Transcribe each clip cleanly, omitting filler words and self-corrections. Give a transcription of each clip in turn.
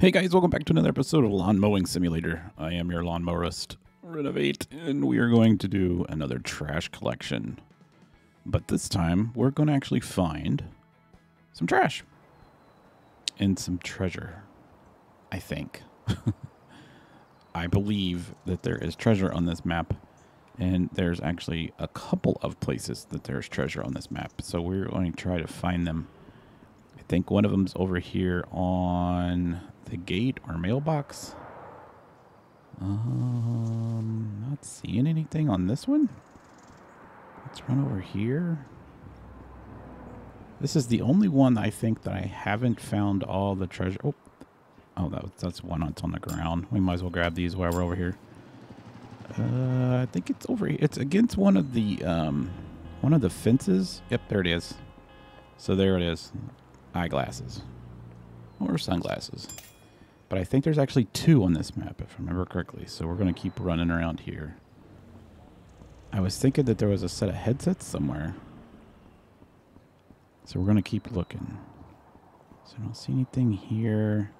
Hey guys, welcome back to another episode of Lawn Mowing Simulator. I am your lawn mowerist, Renovate, and we are going to do another trash collection. But this time, we're going to actually find some trash. And some treasure, I think. I believe that there is treasure on this map, and there's actually a couple of places that there's treasure on this map, so we're going to try to find them. I think one of them's over here on the gate or mailbox. Not seeing anything on this one. Let's run over here. This is the only one I think that I haven't found all the treasure. Oh, that's one that's on the ground. We might as well grab these while we're over here. I think it's over here. It's against one of the fences. Yep, there it is. So there it is. Eyeglasses. Or sunglasses. But I think there's actually two on this map, if I remember correctly. So we're going to keep running around here. I was thinking that there was a set of headsets somewhere. So we're going to keep looking. So I don't see anything here.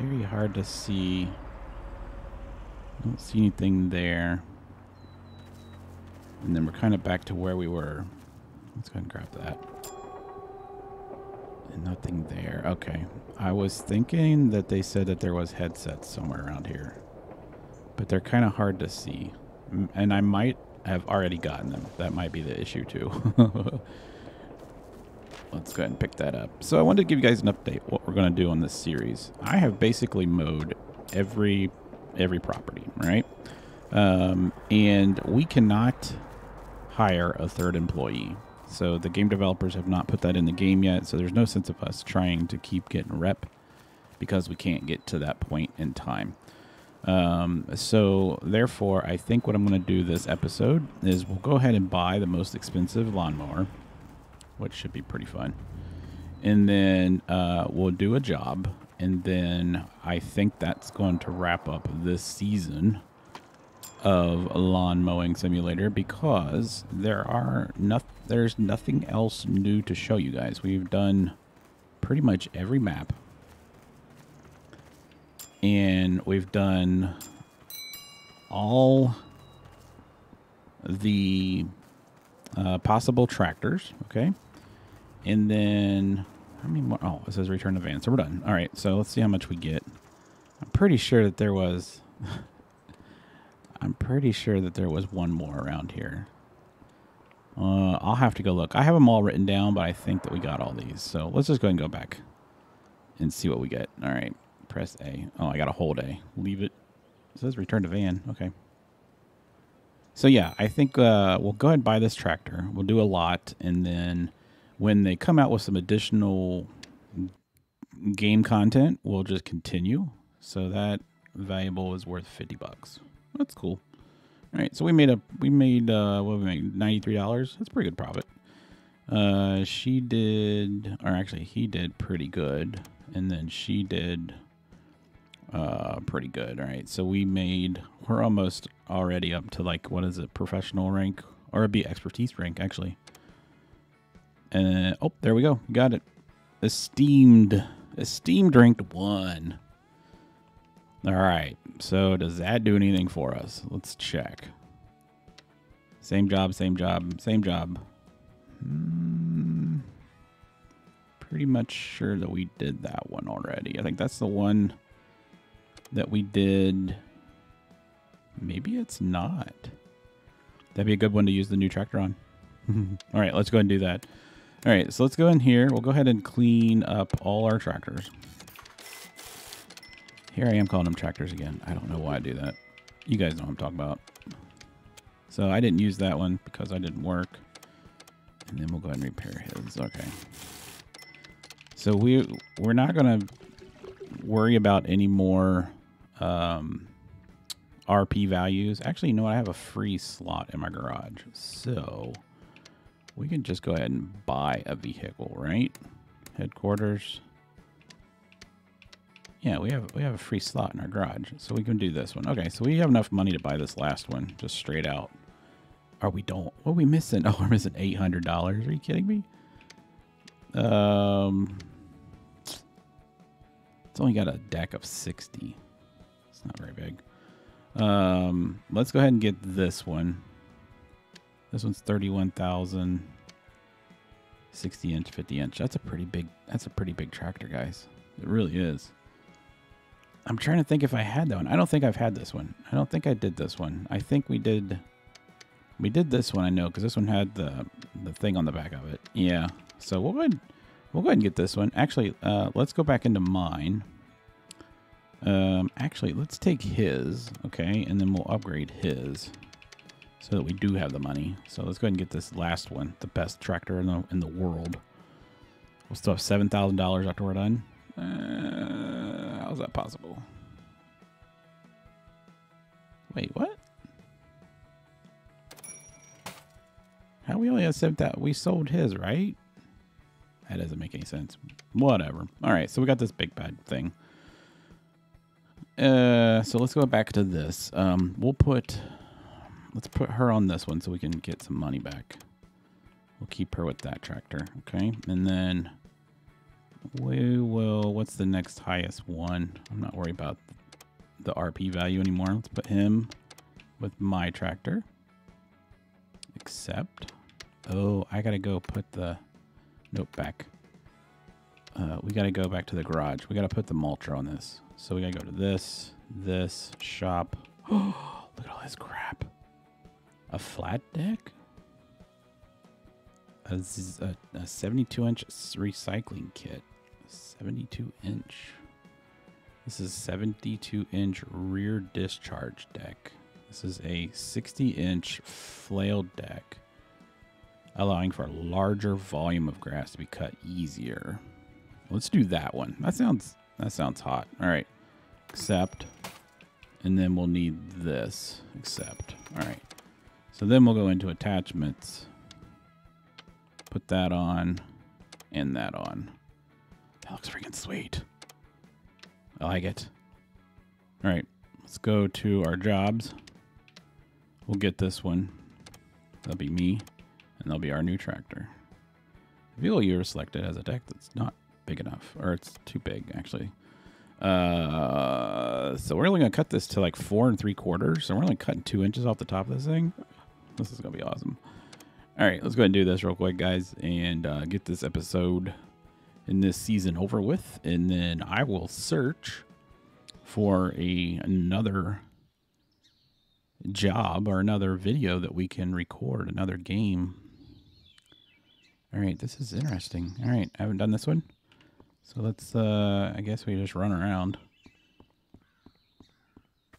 Very hard to see. Don't see anything there. And then we're kind of back to where we were. Let's go ahead and grab that. And nothing there. Okay. I was thinking that they said that there was headsets somewhere around here. But they're kind of hard to see. And I might have already gotten them. That might be the issue too. Let's go ahead and pick that up. So I wanted to give you guys an update what we're going to do on this series. I have basically mowed every property, right? And we cannot hire a third employee. So the game developers have not put that in the game yet. So there's no sense of us trying to keep getting rep because we can't get to that point in time. So therefore, I think what I'm going to do this episode is we'll go ahead and buy the most expensive lawnmower, which should be pretty fun. And then we'll do a job. And then I think that's going to wrap up this season of Lawn Mowing Simulator because there's nothing else new to show you guys. We've done pretty much every map. And we've done all the possible tractors, okay? And then, how many more? Oh, it says return to van, so we're done. All right, so let's see how much we get. I'm pretty sure that there was, I'm pretty sure that there was one more around here. I'll have to go look. I have them all written down, but I think that we got all these. So let's just go ahead and go back and see what we get. All right. Press A. Oh, I got a hold A. Leave it. It says return to van. Okay. So yeah, I think we'll go ahead and buy this tractor. We'll do a lot, and then when they come out with some additional game content, we'll just continue. So that valuable is worth $50. That's cool. All right. So we made $93. That's a pretty good profit. She did, or actually he did pretty good, and then she did. Pretty good. All right. So we're almost already up to like, what is it? Professional rank, or it'd be expertise rank actually. And oh, there we go. Got it. Esteemed ranked 1. All right. So does that do anything for us? Let's check. Same job. Pretty much sure that we did that one already. I think that's the one that we did. Maybe it's not. That'd be a good one to use the new tractor on. All right, let's go ahead and do that. All right, so let's go in here. We'll go ahead and clean up all our tractors. Here I am calling them tractors again. I don't know why I do that. You guys know what I'm talking about. So I didn't use that one because I didn't work. And then we'll go ahead and repair his. Okay. So we're not going to worry about any more RP values. Actually, you know what? I have a free slot in my garage. So we can just go ahead and buy a vehicle, right? Headquarters. Yeah, we have a free slot in our garage. So we can do this one. Okay, so we have enough money to buy this last one, just straight out. Or we don't. What are we missing? Oh, we're missing $800. Are you kidding me? It's only got a DAC of 60. It's not very big. Let's go ahead and get this one. This one's 31,000. 60 inch, 50 inch. That's a pretty big. That's a pretty big tractor, guys. It really is. I'm trying to think if I had that one. I don't think I've had this one. I don't think I did this one. I think we did. We did this one. I know because this one had the thing on the back of it. Yeah. So we'll go ahead and get this one. Actually, let's go back into mine. Actually, let's take his. Okay, and then we'll upgrade his so that we do have the money. So let's go ahead and get this last one, the best tractor in the world. We'll still have $7,000 after we're done. How's that possible? Wait, what? How we only have 7,000? We sold his, right? That doesn't make any sense. Whatever. All right, so we got this big bad thing. So let's go back to this. Let's put her on this one so we can get some money back. We'll keep her with that tractor, okay? And then we will, what's the next highest one? I'm not worried about the RP value anymore. Let's put him with my tractor. Except, oh, I gotta go put the, nope, back. We gotta go back to the garage. We gotta put the mulcher on this. So we gotta go to this shop. Oh, look at all this crap. A flat deck? A 72 inch recycling kit. 72 inch. This is 72 inch rear discharge deck. This is a 60 inch flail deck, allowing for a larger volume of grass to be cut easier. Let's do that one. That sounds hot. All right, accept. And then we'll need this, accept. All right. So then we'll go into attachments, put that on and that on. That looks freaking sweet. I like it. All right, let's go to our jobs. We'll get this one. That'll be me and that'll be our new tractor. The vehicle you selected has a deck that's not big enough, or it's too big actually. So we're only gonna cut this to like 4 3/4. So we're only cutting 2 inches off the top of this thing. This is gonna be awesome. All right, let's go ahead and do this real quick, guys, and get this episode in this season over with, and then I will search for another job or another video that we can record, another game. All right, this is interesting. All right, I haven't done this one, so let's. I guess we just run around.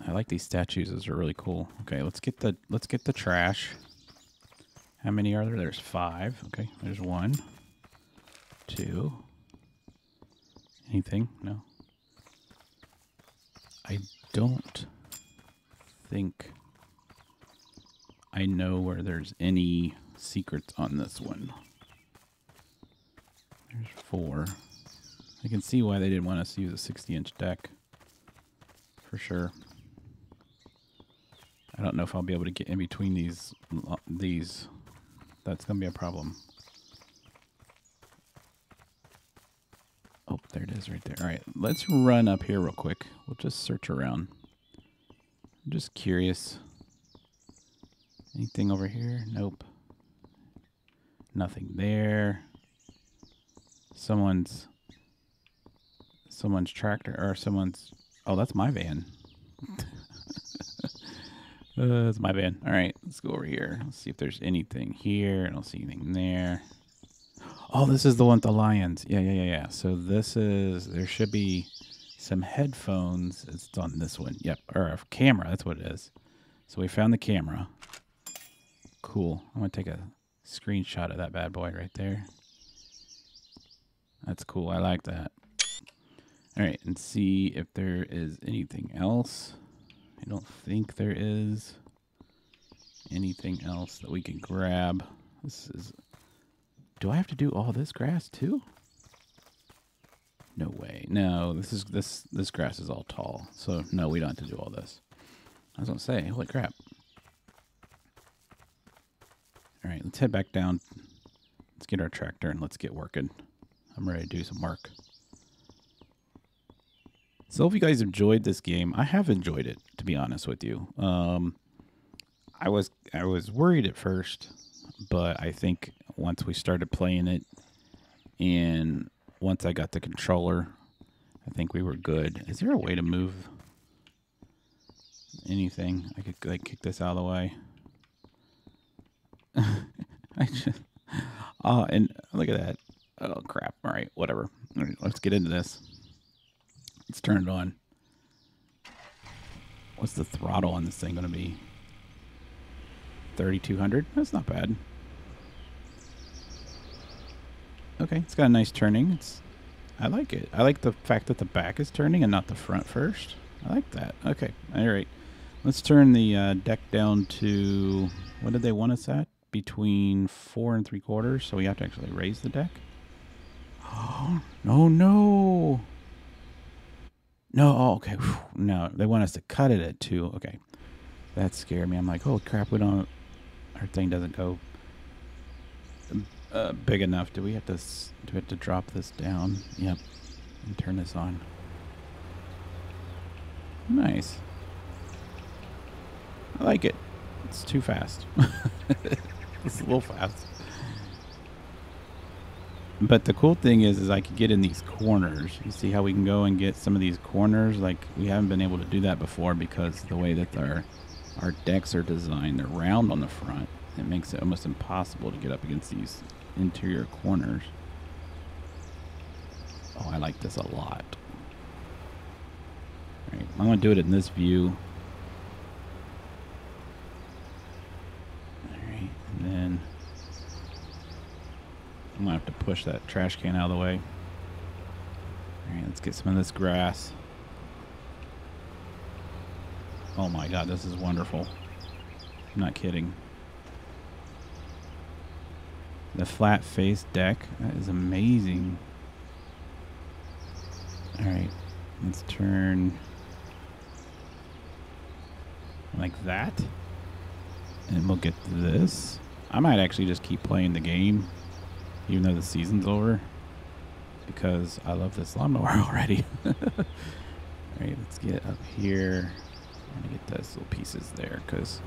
I like these statues; those are really cool. Okay, let's get the trash. How many are there? There's 5. Okay, there's 1, 2. Anything? No. I don't think I know where there's any secrets on this one. There's 4. I can see why they didn't want us to use a 60 inch deck. For sure. I don't know if I'll be able to get in between these. That's going to be a problem. Oh, there it is right there. All right, let's run up here real quick. We'll just search around. I'm just curious. Anything over here? Nope. Nothing there. Someone's tractor, or someone's, oh, that's my van. That's my van. All right, let's go over here. Let's see if there's anything here. I don't see anything there. Oh, this is the one with the lions. Yeah. So this is, there should be some headphones. It's on this one. Yep, or a camera. That's what it is. So we found the camera. Cool. I'm going to take a screenshot of that bad boy right there. That's cool. I like that. All right, and see if there is anything else. I don't think there is anything else that we can grab. This is. Do I have to do all this grass too? No way. No, this grass is all tall. So no, we don't have to do all this. I was gonna say, holy crap. All right, let's head back down. Let's get our tractor and let's get working. I'm ready to do some work. So if you guys enjoyed this game, I have enjoyed it, to be honest with you. I was worried at first, but I think once we started playing it and once I got the controller, I think we were good. Is there a way to move anything? I could like kick this out of the way. I just, oh, and look at that. Oh crap. All right, whatever. All right, let's get into this. Let's turn it on. What's the throttle on this thing gonna be? 3,200? That's not bad. Okay, it's got a nice turning. I like it. I like the fact that the back is turning and not the front first. I like that. Okay, all right. Let's turn the deck down to, what did they want us at? Between 4 and 3/4, so we have to actually raise the deck. Oh, no, no. No, oh, okay, whew, no. They want us to cut it at 2, okay. That scared me. I'm like, oh crap, we don't, our thing doesn't go big enough. Do we have to drop this down? Yep, and turn this on. Nice. I like it. It's too fast. It's a little fast. But the cool thing is I could get in these corners. You see how we can go and get some of these corners? Like, we haven't been able to do that before because the way that our decks are designed, they're round on the front. It makes it almost impossible to get up against these interior corners. Oh, I like this a lot. All right, I'm gonna do it in this view. All right, and then I'm gonna have to push that trash can out of the way. All right, let's get some of this grass. Oh my God, this is wonderful. I'm not kidding. The flat face deck, that is amazing. All right, let's turn like that. And we'll get to this. I might actually just keep playing the game even though the season's over because I love this lawnmower already. All right, let's get up here. I'm gonna get those little pieces there because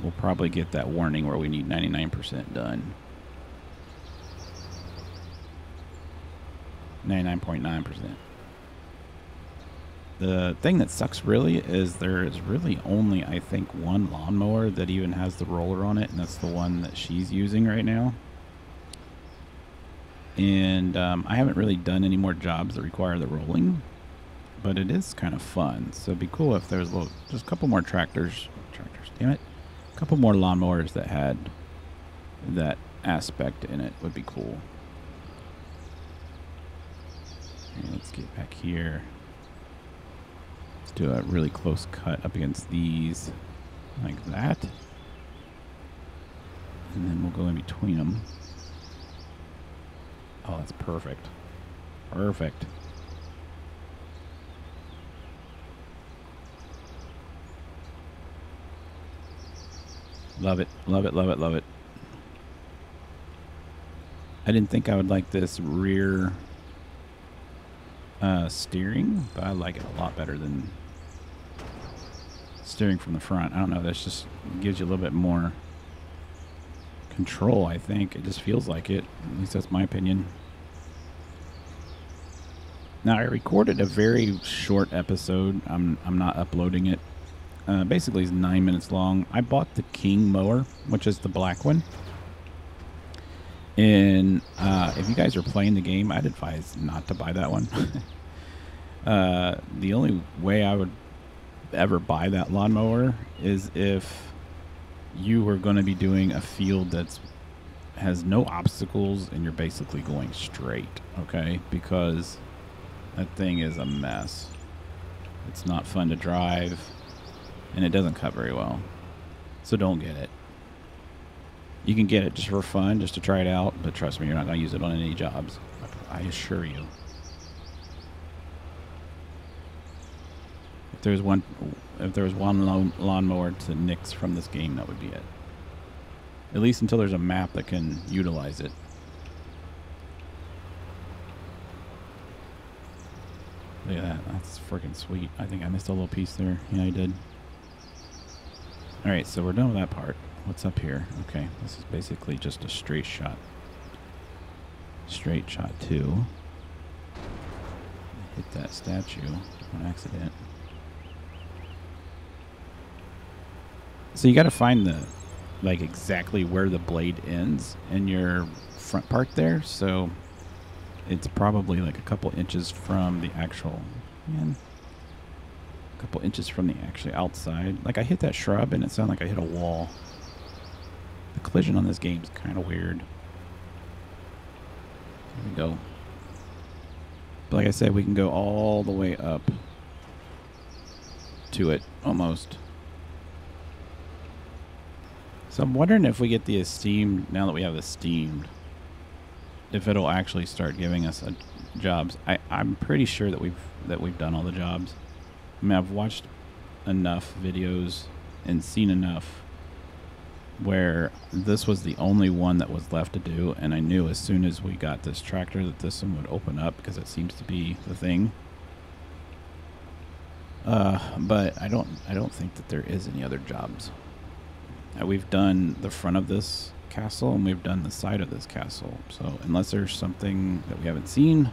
we'll probably get that warning where we need 99% done. 99.9%. The thing that sucks really is there is really only, I think, one lawnmower that even has the roller on it, and that's the one that she's using right now. And I haven't really done any more jobs that require the rolling, but it is kind of fun. So it'd be cool if there was a little, just a couple more tractors, damn it, a couple more lawnmowers that had that aspect in it would be cool. Right, let's get back here. Let's do a really close cut up against these, like that. And then we'll go in between them. Oh, that's perfect. Perfect. Love it, love it, love it, love it. I didn't think I would like this rear steering, but I like it a lot better than steering from the front. I don't know, that's just gives you a little bit more control, I think. It just feels like it. At least that's my opinion. Now, I recorded a very short episode. I'm not uploading it. Basically, it's 9 minutes long. I bought the King mower, which is the black one. And if you guys are playing the game, I'd advise not to buy that one. The only way I would ever buy that lawnmower is if you were going to be doing a field that has no obstacles and you're basically going straight, okay? Because that thing is a mess. It's not fun to drive, and it doesn't cut very well. So don't get it. You can get it just for fun, just to try it out, but trust me, you're not going to use it on any jobs. I assure you. If there was one lawnmower to nix from this game, that would be it. At least until there's a map that can utilize it. Look at that. That's freaking sweet. I think I missed a little piece there. Yeah, I did. All right, so we're done with that part. What's up here? Okay, this is basically just a straight shot. Straight shot 2. Hit that statue on accident. So you got to find the, like, exactly where the blade ends in your front part there. So it's probably like a couple inches from the actual, man, a couple inches from the actual outside. Like, I hit that shrub and it sounded like I hit a wall. The collision on this game is kind of weird. There we go. But like I said, we can go all the way up to it, almost. So I'm wondering if we get the esteemed, now that we have the steamed, if it'll actually start giving us jobs. I'm pretty sure that we've done all the jobs. I mean, I've watched enough videos and seen enough where this was the only one that was left to do, and I knew as soon as we got this tractor that this one would open up because it seems to be the thing. But I don't think that there is any other jobs. We've done the front of this castle and we've done the side of this castle. So unless there's something that we haven't seen,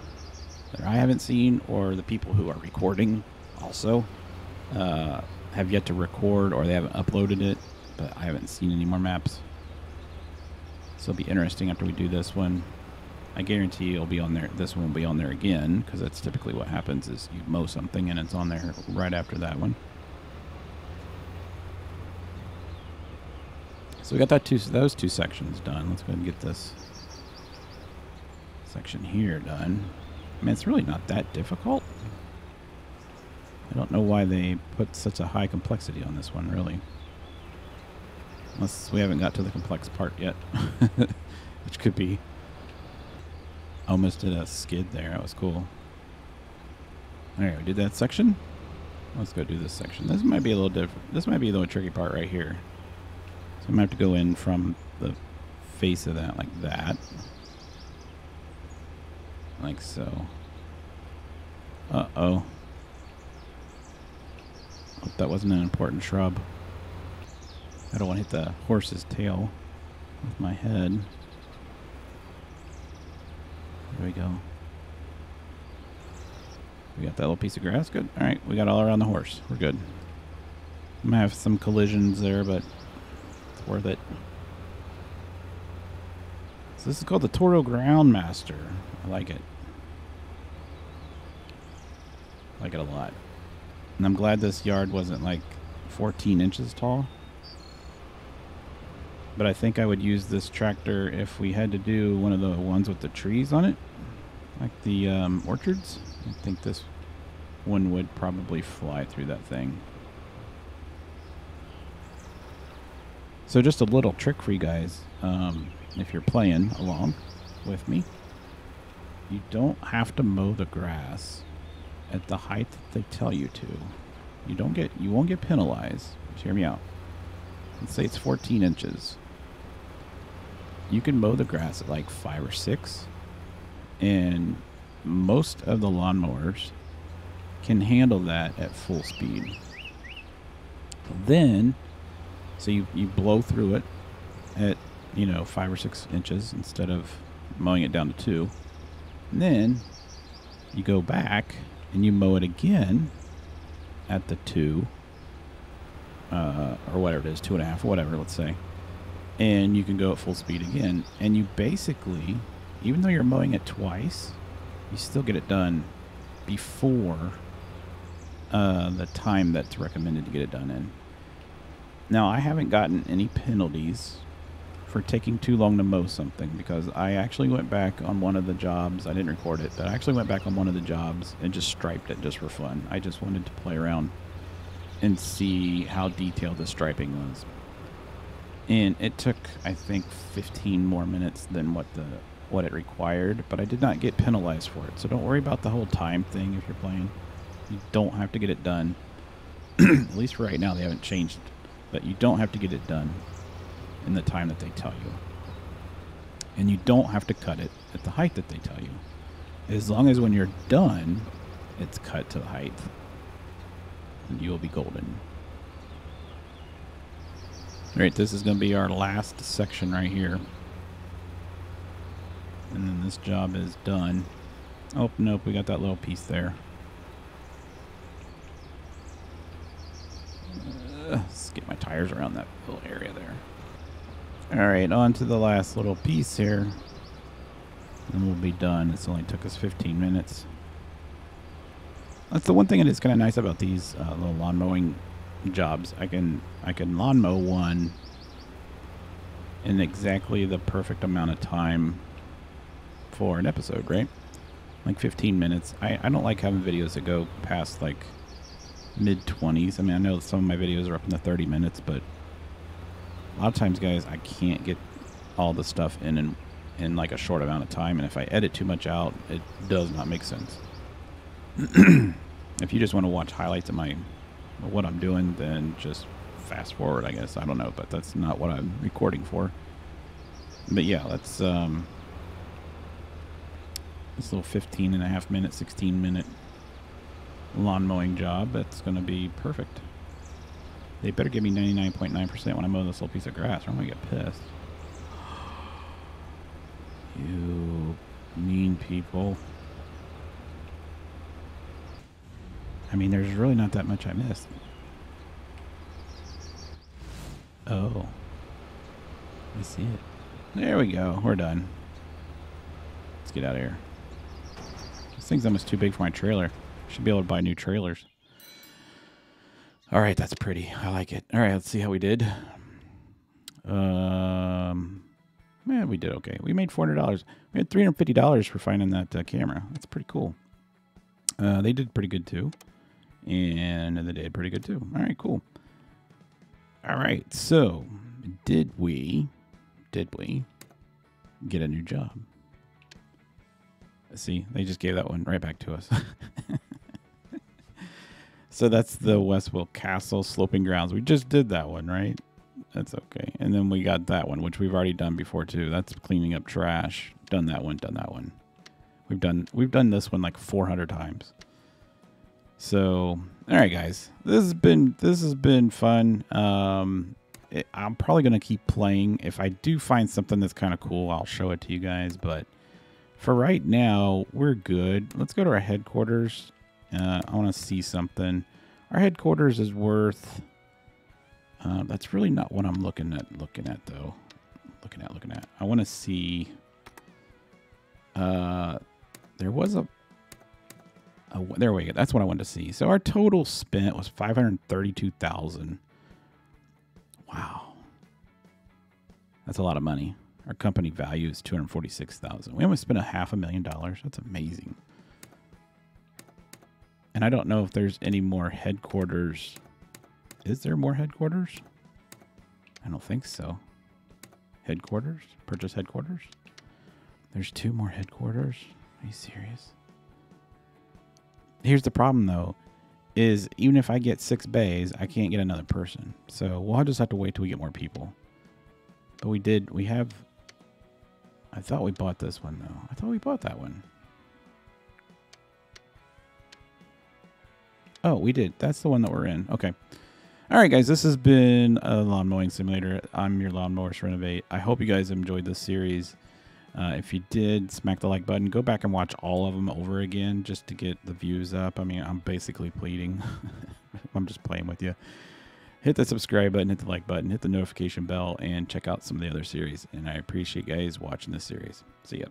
that I haven't seen, or the people who are recording also have yet to record, or they haven't uploaded it, but I haven't seen any more maps. So it'll be interesting after we do this one. I guarantee it'll be on there. This one will be on there again, because that's typically what happens is you mow something and it's on there right after that one. So we got that those two sections done. Let's go ahead and get this section here done. I mean, it's really not that difficult. I don't know why they put such a high complexity on this one, really. Unless we haven't got to the complex part yet, which could be. I almost did a skid there. That was cool. All right, we did that section. Let's go do this section. This might be a little different. This might be a little tricky part right here. So I'm going to have to go in from the face of that, like that. Like so. Uh-oh. Hope that wasn't an important shrub. I don't want to hit the horse's tail with my head. There we go. We got that little piece of grass. Good. All right. We got all around the horse. We're good. I'm going to have some collisions there, but... worth it. So this is called the Toro Groundmaster. I like it. I like it a lot. And I'm glad this yard wasn't like 14 inches tall. But I think I would use this tractor if we had to do one of the ones with the trees on it, like the orchards. I think this one would probably fly through that thing. So just a little trick for you guys, if you're playing along with me, you don't have to mow the grass at the height that they tell you to. You won't get penalized. Just hear me out. Let's say it's 14 inches. You can mow the grass at like 5 or 6, and most of the lawnmowers can handle that at full speed. Then... so you blow through it at, 5 or 6 inches instead of mowing it down to 2. And then you go back and you mow it again at the 2, or whatever it is, 2.5, whatever, let's say. And you can go at full speed again. And you basically, even though you're mowing it twice, you still get it done before the time that's recommended to get it done in. Now, I haven't gotten any penalties for taking too long to mow something, because I actually went back on one of the jobs. I didn't record it, but I actually went back on one of the jobs and just striped it just for fun. I just wanted to play around and see how detailed the striping was. And it took, I think, 15 more minutes than what it required, but I did not get penalized for it. So don't worry about the whole time thing if you're playing. You don't have to get it done. At least right now, they haven't changed it. But you don't have to get it done in the time that they tell you. And you don't have to cut it at the height that they tell you. As long as when you're done, it's cut to the height, and you'll be golden. All right, this is going to be our last section right here. And then this job is done. Oh, nope, we got that little piece there. Let's get my tires around that little area there. All right, on to the last little piece here. And we'll be done. It's only took us 15 minutes. That's the one thing that is kind of nice about these little lawn mowing jobs. I can lawn mow one in exactly the perfect amount of time for an episode, right? Like 15 minutes. I don't like having videos that go past like mid-20s. I mean, I know some of my videos are up in the 30 minutes, but a lot of times, guys, I can't get all the stuff in like a short amount of time, and if I edit too much out, it does not make sense. If you just want to watch highlights of what I'm doing, then just fast forward, I guess. I don't know, but that's not what I'm recording for. But yeah, that's this little 15 and a half minute, 16 minute lawn mowing job, that's going to be perfect. They better give me 99.9% when I mow this little piece of grass, or I'm going to get pissed. You mean people. I mean, there's really not that much I missed. Oh. I see it. There we go. We're done. Let's get out of here. This thing's almost too big for my trailer. Should be able to buy new trailers. All right, that's pretty. I like it. All right, let's see how we did. Man, we did okay. We made $400. We had $350 for finding that camera. That's pretty cool. They did pretty good too. And they did pretty good too. All right, cool. All right, so did we get a new job? See, they just gave that one right back to us. So that's the Westwell Castle Sloping Grounds. We just did that one, right? That's okay. And then we got that one, which we've already done before too. That's cleaning up trash. Done that one, done that one. We've done this one like 400 times. So, all right guys, this has been fun. I'm probably going to keep playing. If I do find something that's kind of cool, I'll show it to you guys, but for right now, we're good. Let's go to our headquarters. I want to see something. Our headquarters is worth that's really not what I'm looking at though. Looking at. I want to see. There was a there we go. That's what I wanted to see. So our total spent was $532,000. Wow, that's a lot of money. Our company value is $246,000. We almost spent $500,000. That's amazing. And I don't know if there's any more headquarters. Is there more headquarters? I don't think so. Headquarters? Purchase headquarters? There's 2 more headquarters? Are you serious? Here's the problem though, is even if I get 6 bays, I can't get another person. So we'll just have to wait till we get more people. But I thought we bought this one though. I thought we bought that one. Oh, we did. That's the one that we're in. Okay. All right, guys, this has been a Lawn Mowing Simulator. I'm your lawnmowers Renovate. I hope you guys enjoyed this series. If you did, smack the like button. Go back and watch all of them over again just to get the views up. I mean, I'm basically pleading. I'm just playing with you. Hit the subscribe button, hit the like button, hit the notification bell, and check out some of the other series. And I appreciate you guys watching this series. See ya.